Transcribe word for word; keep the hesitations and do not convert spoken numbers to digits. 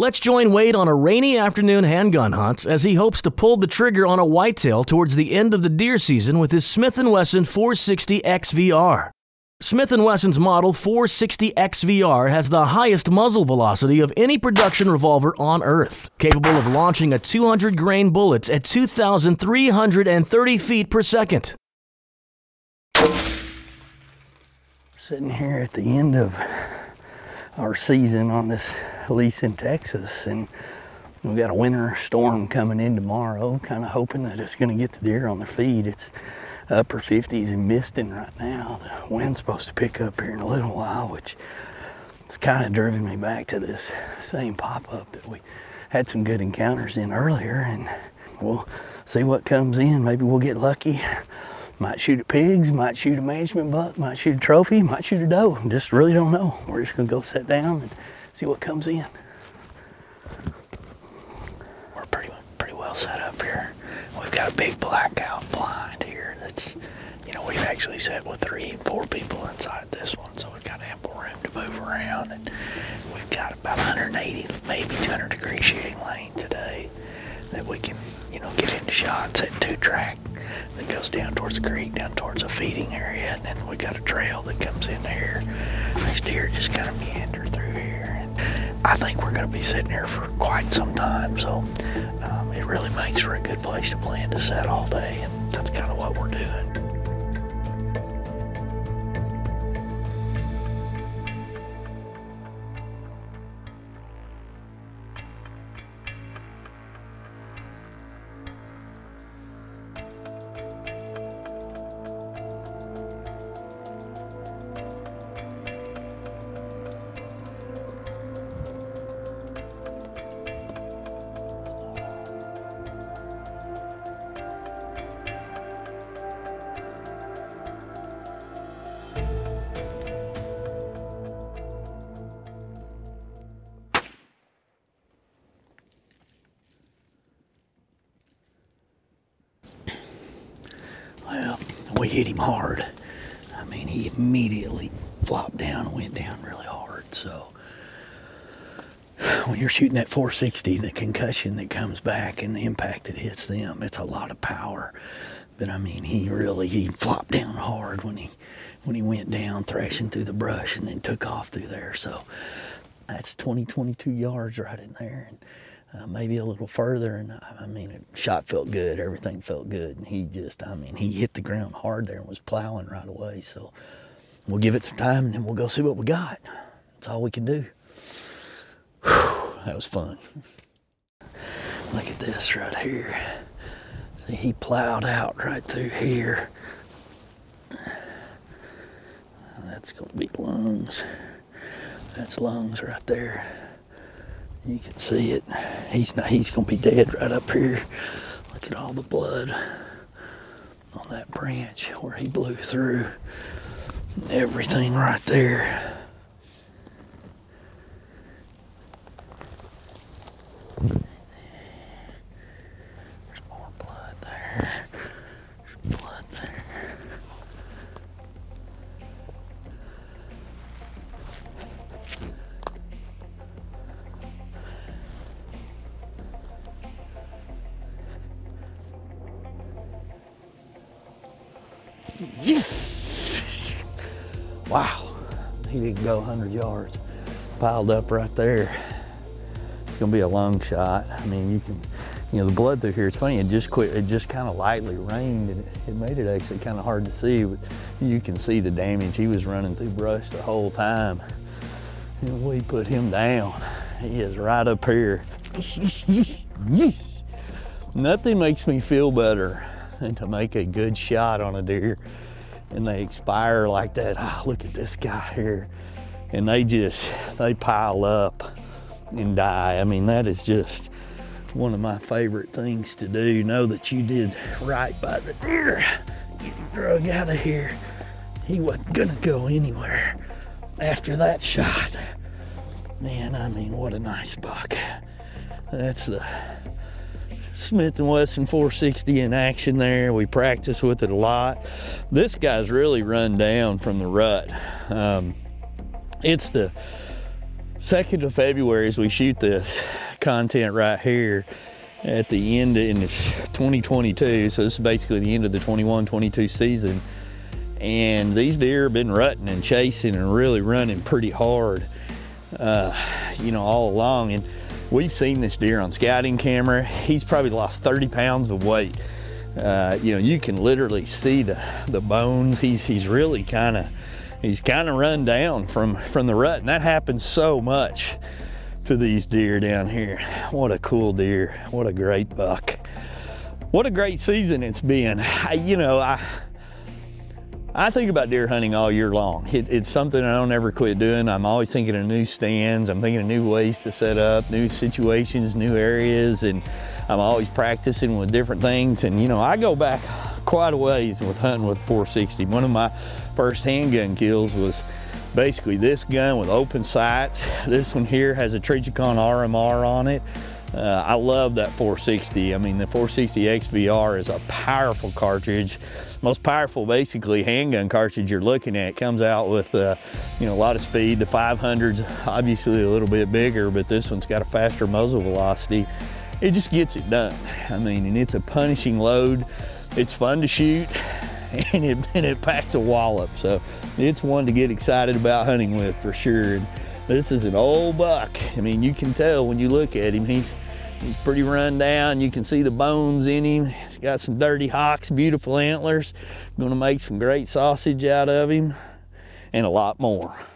Let's join Wade on a rainy afternoon handgun hunt as he hopes to pull the trigger on a whitetail towards the end of the deer season with his Smith and Wesson four sixty X V R. Smith and Wesson's model four sixty X V R has the highest muzzle velocity of any production revolver on Earth, capable of launching a two hundred grain bullet at two thousand three hundred thirty feet per second. Sitting here at the end of our season on this lease in Texas, and we've got a winter storm coming in tomorrow, kind of hoping that it's going to get the deer on their feet. It's upper fifties and misting right now. The wind's supposed to pick up here in a little while, which it's kind of driven me back to this same pop-up that we had some good encounters in earlier, and we'll see what comes in. Maybe we'll get lucky. Might shoot at pigs, might shoot a management buck, might shoot a trophy, might shoot a doe. Just really don't know. We're just gonna go sit down and see what comes in. We're pretty, pretty well set up here. We've got a big blackout blind here. It's, you know, we've actually sat with three and four people inside this one, so we've got ample room to move around, and we've got about one hundred eighty, maybe two hundred degree shooting lane today that we can, you know, get into shots at two track that goes down towards the creek, down towards a feeding area, and then we got a trail that comes in here. These deer just kind of meander through here, and I think we're going to be sitting here for quite some time, so um, it really makes for a good place to plan to set all day, and that's kind of what we're doing. Well, we hit him hard. I mean, he immediately flopped down and went down really hard. So when you're shooting that four sixty, the concussion that comes back and the impact that hits them, it's a lot of power. But I mean, he really, he flopped down hard when he, when he went down, thrashing through the brush and then took off through there. So that's twenty, twenty-two yards right in there. And, Uh, maybe a little further, and I, I mean, it shot felt good, everything felt good, and he just, I mean, he hit the ground hard there and was plowing right away. So we'll give it some time, and then we'll go see what we got. That's all we can do. Whew, that was fun. Look at this right here. See, he plowed out right through here. That's gonna be lungs. That's lungs right there. You can see it. He's not, he's gonna be dead right up here. Look at all the blood on that branch where he blew through. Everything right there. There's more blood there. There's blood there. Yeah. Wow, he didn't go one hundred yards. Piled up right there. It's gonna be a long shot. I mean, you can, you know, the blood through here, it's funny, it just quit, it just kind of lightly rained, and it, it made it actually kind of hard to see, but you can see the damage. He was running through brush the whole time. And we put him down. He is right up here. Yes. Nothing makes me feel better and to make a good shot on a deer and they expire like that. Oh, look at this guy here. And they just, they pile up and die. I mean, that is just one of my favorite things to do. Know that you did right by the deer. Get him drug out of here. He wasn't gonna go anywhere after that shot. Man, I mean, what a nice buck. That's the Smith and Wesson four sixty in action there. We practice with it a lot. This guy's really run down from the rut. Um, it's the second of February is we shoot this content right here at the end, and it's twenty twenty-two, so this is basically the end of the twenty-one twenty-two season. And these deer have been rutting and chasing and really running pretty hard, uh, you know, all along. And we've seen this deer on scouting camera. He's probably lost thirty pounds of weight. Uh, you know, you can literally see the, the bones. He's, he's really kind of, he's kind of run down from, from the rut. And that happens so much to these deer down here. What a cool deer. What a great buck. What a great season it's been. I, you know, I... I think about deer hunting all year long. It, it's something I don't ever quit doing. I'm always thinking of new stands. I'm thinking of new ways to set up, new situations, new areas, and I'm always practicing with different things. And you know, I go back quite a ways with hunting with four sixty. One of my first handgun kills was basically this gun with open sights. This one here has a Trijicon R M R on it. Uh, I love that four sixty. I mean, the four sixty X V R is a powerful cartridge, most powerful basically handgun cartridge you're looking at. It comes out with uh, you know, a lot of speed. The five hundred's obviously a little bit bigger, but this one's got a faster muzzle velocity. It just gets it done. I mean, and it's a punishing load. It's fun to shoot, and it, and it packs a wallop. So it's one to get excited about hunting with for sure. And this is an old buck. I mean, you can tell when you look at him, he's he's pretty run down. You can see the bones in him. He's got some dirty hocks, beautiful antlers. Gonna make some great sausage out of him, and a lot more.